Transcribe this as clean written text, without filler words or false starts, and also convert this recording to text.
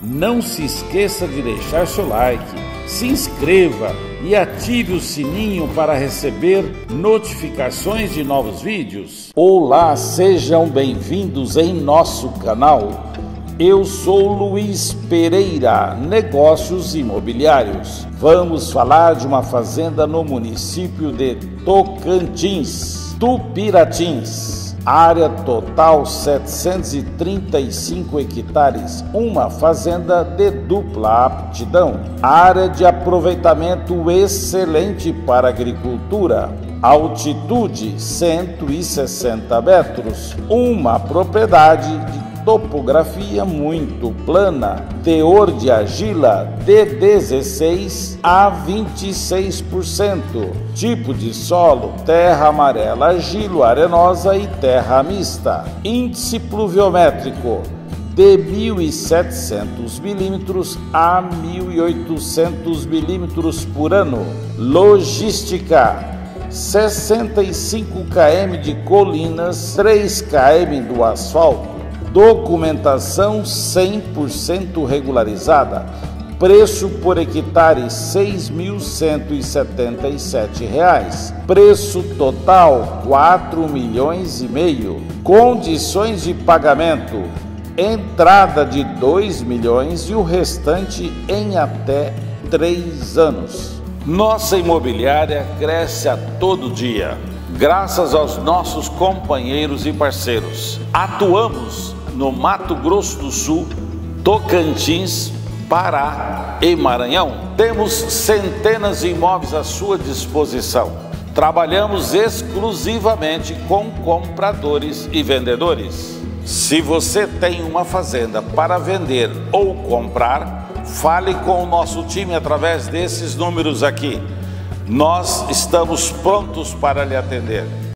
Não se esqueça de deixar seu like, se inscreva e ative o sininho para receber notificações de novos vídeos. Olá, sejam bem-vindos em nosso canal. Eu sou Luiz Pereira, Negócios Imobiliários. Vamos falar de uma fazenda no município de Tocantins, Tupiratins. Área total 735 hectares, uma fazenda de dupla aptidão. Área de aproveitamento excelente para agricultura. Altitude 160 metros, uma propriedade de topografia muito plana. Teor de argila de 16 a 26%. Tipo de solo: terra amarela, argilo, arenosa e terra mista. Índice pluviométrico de 1.700 milímetros a 1.800 milímetros por ano. Logística: 65 km de colinas, 3 km do asfalto. Documentação 100% regularizada. Preço por hectare R$ 6.177. Preço total R$ 4,5 milhões. Condições de pagamento: entrada de R$ 2 milhões e o restante em até 3 anos. Nossa imobiliária cresce a todo dia, graças aos nossos companheiros e parceiros. Atuamos no Mato Grosso do Sul, Tocantins, Pará e Maranhão. Temos centenas de imóveis à sua disposição. Trabalhamos exclusivamente com compradores e vendedores. Se você tem uma fazenda para vender ou comprar, fale com o nosso time através desses números aqui. Nós estamos prontos para lhe atender.